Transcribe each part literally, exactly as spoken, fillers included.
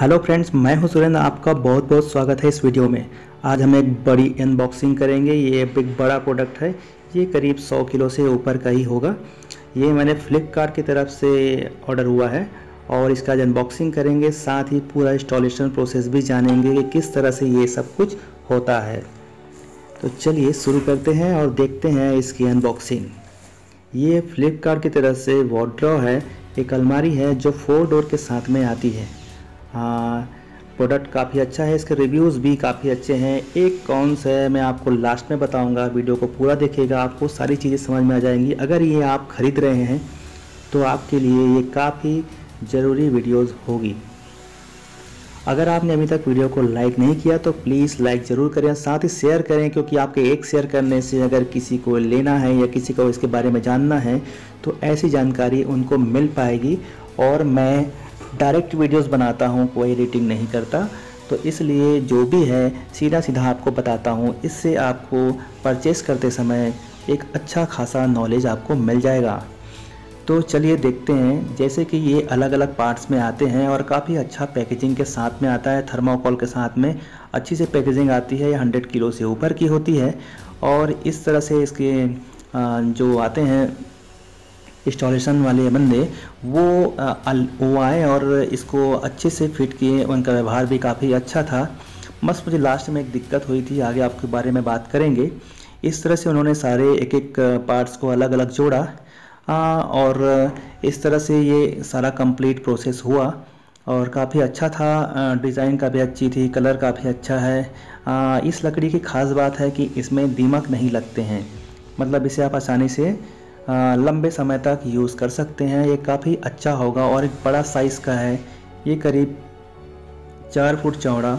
Hello friends, मैं हूं सुरेंद्र। आपका बहुत बहुत स्वागत है इस वीडियो में। आज हम एक बड़ी अनबॉक्सिंग करेंगे। ये एक बड़ा प्रोडक्ट है, ये करीब सौ किलो से ऊपर का ही होगा। ये मैंने फ्लिपकार्ट की तरफ से ऑर्डर हुआ है और इसका आज अनबॉक्सिंग करेंगे, साथ ही पूरा इंस्टॉलेशन प्रोसेस भी जानेंगे कि किस तरह से ये सब कुछ होता है। तो चलिए शुरू करते हैं और देखते हैं इसकी अनबॉक्सिंग। ये फ्लिपकार्ट की तरफ से वॉर्डरोब है, एक अलमारी है जो फोर डोर के साथ में आती है। हाँ, प्रोडक्ट काफ़ी अच्छा है, इसके रिव्यूज़ भी काफ़ी अच्छे हैं। एक कॉन्स है, मैं आपको लास्ट में बताऊंगा। वीडियो को पूरा देखिएगा, आपको सारी चीज़ें समझ में आ जाएंगी। अगर ये आप ख़रीद रहे हैं तो आपके लिए ये काफ़ी ज़रूरी वीडियोस होगी। अगर आपने अभी तक वीडियो को लाइक नहीं किया तो प्लीज़ लाइक ज़रूर करें, साथ ही शेयर करें, क्योंकि आपके एक शेयर करने से अगर किसी को लेना है या किसी को इसके बारे में जानना है तो ऐसी जानकारी उनको मिल पाएगी। और मैं डायरेक्ट वीडियोस बनाता हूँ, कोई एडिटिंग नहीं करता, तो इसलिए जो भी है सीधा सीधा आपको बताता हूँ। इससे आपको परचेस करते समय एक अच्छा खासा नॉलेज आपको मिल जाएगा। तो चलिए देखते हैं। जैसे कि ये अलग अलग पार्ट्स में आते हैं और काफ़ी अच्छा पैकेजिंग के साथ में आता है, थर्माकोल के साथ में अच्छी से पैकेजिंग आती है। हंड्रेड किलो से ऊपर की होती है और इस तरह से इसके जो आते हैं इंस्टॉलेशन वाले बंदे, वो वो आए और इसको अच्छे से फिट किए। उनका व्यवहार भी काफ़ी अच्छा था। बस मुझे लास्ट में एक दिक्कत हुई थी, आगे आपके बारे में बात करेंगे। इस तरह से उन्होंने सारे एक एक पार्ट्स को अलग अलग जोड़ा और इस तरह से ये सारा कंप्लीट प्रोसेस हुआ और काफ़ी अच्छा था। डिज़ाइन काफ़ी अच्छी थी, कलर काफ़ी अच्छा है। इस लकड़ी की ख़ास बात है कि इसमें दीमक नहीं लगते हैं, मतलब इसे आप आसानी से आ, लंबे समय तक यूज़ कर सकते हैं। ये काफ़ी अच्छा होगा और एक बड़ा साइज़ का है। ये करीब चार फुट चौड़ा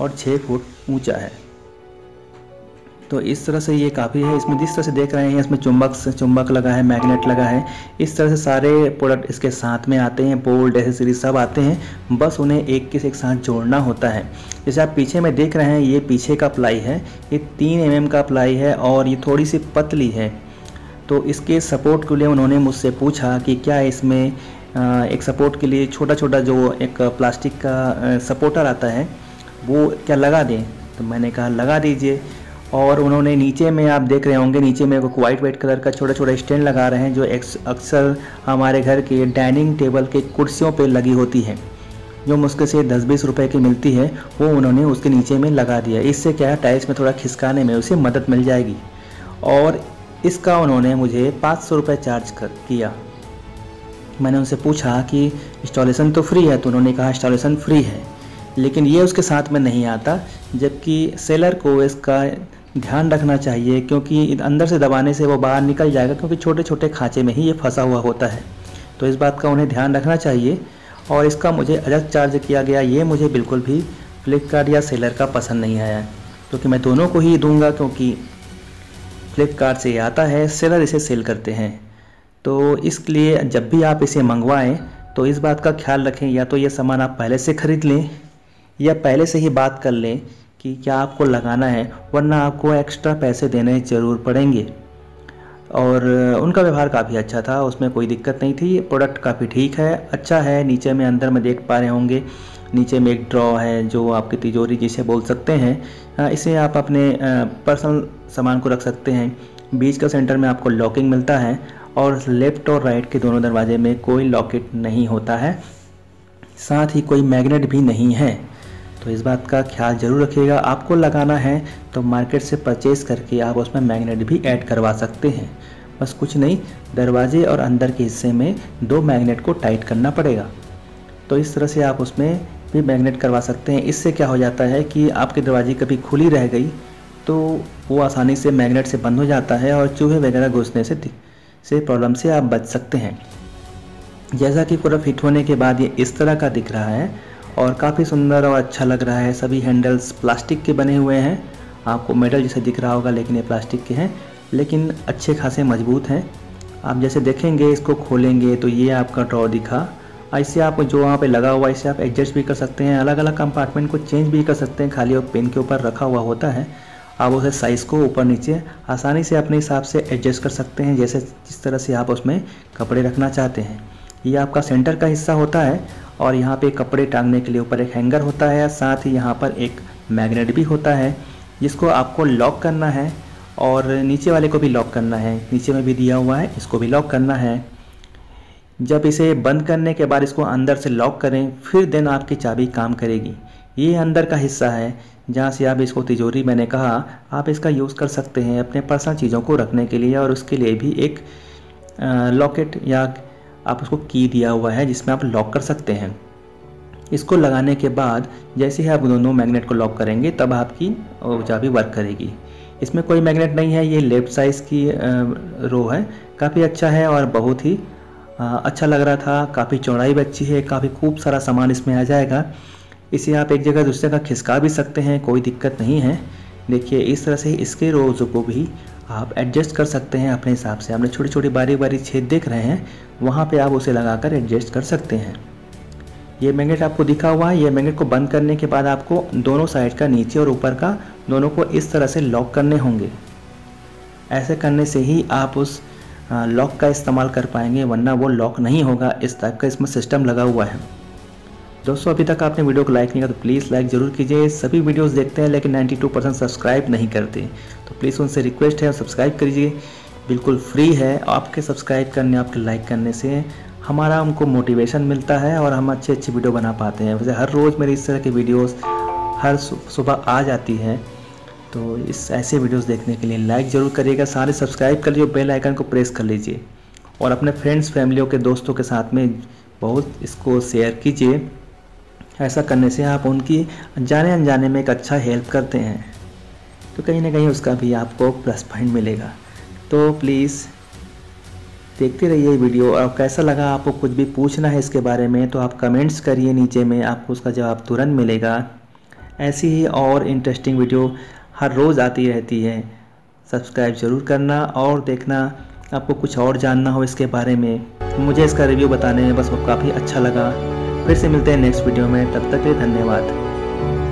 और छः फुट ऊंचा है। तो इस तरह से ये काफ़ी है। इसमें जिस तरह से देख रहे हैं, इसमें चुंबक चुंबक लगा है, मैग्नेट लगा है। इस तरह से सारे प्रोडक्ट इसके साथ में आते हैं, बोल्ड एसेसरीज सब आते हैं। बस उन्हें एक के एक साथ जोड़ना होता है। जैसे आप पीछे में देख रहे हैं, ये पीछे का प्लाई है, ये तीन एम एम का प्लाई है और ये थोड़ी सी पतली है। तो इसके सपोर्ट के लिए उन्होंने मुझसे पूछा कि क्या इसमें एक सपोर्ट के लिए छोटा छोटा जो एक प्लास्टिक का सपोर्टर आता है वो क्या लगा दें, तो मैंने कहा लगा दीजिए। और उन्होंने नीचे में आप देख रहे होंगे, नीचे में एक वाइट वाइट कलर का छोटा छोटा स्टैंड लगा रहे हैं, जो अक्सर हमारे घर के डाइनिंग टेबल के कुर्सियों पर लगी होती है, जो मुश्किल से दस बीस रुपये की मिलती है, वो उन्होंने उसके नीचे में लगा दिया। इससे क्या है, टाइल्स में थोड़ा खिसकाने में उसे मदद मिल जाएगी। और इसका उन्होंने मुझे पाँच सौ रुपये चार्ज कर किया। मैंने उनसे पूछा कि इंस्टॉलेशन तो फ्री है, तो उन्होंने कहा इंस्टॉलेशन फ्री है, लेकिन ये उसके साथ में नहीं आता। जबकि सेलर को इसका ध्यान रखना चाहिए, क्योंकि अंदर से दबाने से वो बाहर निकल जाएगा, क्योंकि छोटे छोटे खाँचे में ही ये फंसा हुआ होता है। तो इस बात का उन्हें ध्यान रखना चाहिए और इसका मुझे अलग चार्ज किया गया। ये मुझे बिल्कुल भी फ्लिपकार्ट या सेलर का पसंद नहीं आया, क्योंकि मैं दोनों को ही दूँगा, क्योंकि फ्लिपकार्ट से आता है, सेलर इसे सेल करते हैं। तो इसलिए जब भी आप इसे मंगवाएं तो इस बात का ख्याल रखें, या तो ये सामान आप पहले से ख़रीद लें या पहले से ही बात कर लें कि क्या आपको लगाना है, वरना आपको एक्स्ट्रा पैसे देने ज़रूर पड़ेंगे। और उनका व्यवहार काफ़ी अच्छा था, उसमें कोई दिक्कत नहीं थी। प्रोडक्ट काफ़ी ठीक है, अच्छा है। नीचे में अंदर में देख पा रहे होंगे, नीचे में एक ड्रॉ है, जो आपकी तिजोरी जिसे बोल सकते हैं। इसे आप अपने पर्सनल सामान को रख सकते हैं। बीच का सेंटर में आपको लॉकिंग मिलता है और लेफ़्ट और राइट के दोनों दरवाजे में कोई लॉकेट नहीं होता है, साथ ही कोई मैग्नेट भी नहीं है। तो इस बात का ख्याल ज़रूर रखिएगा। आपको लगाना है तो मार्केट से परचेज़ करके आप उसमें मैग्नेट भी ऐड करवा सकते हैं। बस कुछ नहीं, दरवाजे और अंदर के हिस्से में दो मैग्नेट को टाइट करना पड़ेगा। तो इस तरह से आप उसमें भी मैग्नेट करवा सकते हैं। इससे क्या हो जाता है कि आपके दरवाजे कभी खुली रह गई तो वो आसानी से मैग्नेट से बंद हो जाता है और चूहे वगैरह घुसने से से प्रॉब्लम से आप बच सकते हैं। जैसा कि पूरा फिट होने के बाद ये इस तरह का दिख रहा है और काफ़ी सुंदर और अच्छा लग रहा है। सभी हैंडल्स प्लास्टिक के बने हुए हैं, आपको मेटल जैसे दिख रहा होगा, लेकिन ये प्लास्टिक के हैं, लेकिन अच्छे खासे मजबूत हैं। आप जैसे देखेंगे, इसको खोलेंगे तो ये आपका ड्रॉ दिखा। ऐसे आप जो वहाँ पे लगा हुआ है, इसे आप एडजस्ट भी कर सकते हैं, अलग अलग कंपार्टमेंट को चेंज भी कर सकते हैं। खाली और पेन के ऊपर रखा हुआ होता है, आप उसे साइज़ को ऊपर नीचे आसानी से अपने हिसाब से एडजस्ट कर सकते हैं, जैसे जिस तरह से आप उसमें कपड़े रखना चाहते हैं। ये आपका सेंटर का हिस्सा होता है और यहाँ पे कपड़े टांगने के लिए ऊपर एक हैंगर होता है, साथ ही यहाँ पर एक मैग्नेट भी होता है जिसको आपको लॉक करना है और नीचे वाले को भी लॉक करना है। नीचे में भी दिया हुआ है, इसको भी लॉक करना है। जब इसे बंद करने के बाद इसको अंदर से लॉक करें, फिर देन आपकी चाबी काम करेगी। ये अंदर का हिस्सा है जहाँ से आप इसको, तिजोरी मैंने कहा, आप इसका यूज़ कर सकते हैं अपने पर्सनल चीज़ों को रखने के लिए। और उसके लिए भी एक लॉकेट या आप उसको की दिया हुआ है जिसमें आप लॉक कर सकते हैं। इसको लगाने के बाद जैसे ही आप दोनों मैग्नेट को लॉक करेंगे तब आपकी चाबी वर्क करेगी। इसमें कोई मैग्नेट नहीं है, ये लेफ्ट साइज़ की रो है। काफ़ी अच्छा है और बहुत ही अच्छा लग रहा था। काफ़ी चौड़ाई भी अच्छी है, काफ़ी खूब सारा सामान इसमें आ जाएगा। इसे आप एक जगह दूसरे का खिसका भी सकते हैं, कोई दिक्कत नहीं है। देखिए इस तरह से इसके रोज़ को भी आप एडजस्ट कर सकते हैं अपने हिसाब से। हमने छोटी छोटी बारी बारी छेद देख रहे हैं, वहाँ पे आप उसे लगाकर एडजस्ट कर सकते हैं। ये मैग्नेट आपको दिखा हुआ है। ये मैग्नेट को बंद करने के बाद आपको दोनों साइड का, नीचे और ऊपर का, दोनों को इस तरह से लॉक करने होंगे। ऐसे करने से ही आप उस लॉक का इस्तेमाल कर पाएंगे, वरना वो लॉक नहीं होगा। इस टाइप का इसमें सिस्टम लगा हुआ है। दोस्तों अभी तक आपने वीडियो को लाइक नहीं किया तो प्लीज़ लाइक ज़रूर कीजिए। सभी वीडियोस देखते हैं लेकिन बानवे परसेंट सब्सक्राइब नहीं करते, तो प्लीज़ उनसे रिक्वेस्ट है सब्सक्राइब करिए, बिल्कुल फ्री है। आपके सब्सक्राइब करने, आपके लाइक करने से हमारा, उनको मोटिवेशन मिलता है और हम अच्छे अच्छे वीडियो बना पाते हैं। वैसे हर रोज़ मेरी इस तरह की वीडियोज़ हर सुबह आ जाती है, तो इस ऐसे वीडियोज़ देखने के लिए लाइक ज़रूर करिएगा, सारे सब्सक्राइब कर लीजिए, बेल आइकन को प्रेस कर लीजिए और अपने फ्रेंड्स, फैमिलियों के, दोस्तों के साथ में बहुत इसको शेयर कीजिए। ऐसा करने से आप उनकी जाने अनजाने में एक अच्छा हेल्प करते हैं, तो कहीं ना कहीं उसका भी आपको प्लस पॉइंट मिलेगा। तो प्लीज़ देखते रहिए वीडियो। और कैसा लगा, आपको कुछ भी पूछना है इसके बारे में तो आप कमेंट्स करिए नीचे में, आपको उसका जवाब तुरंत मिलेगा। ऐसी ही और इंटरेस्टिंग वीडियो हर रोज़ आती रहती है। सब्सक्राइब ज़रूर करना और देखना। आपको कुछ और जानना हो इसके बारे में, मुझे इसका रिव्यू बताने में बस वो काफ़ी अच्छा लगा। फिर से मिलते हैं नेक्स्ट वीडियो में, तब तक के लिए धन्यवाद।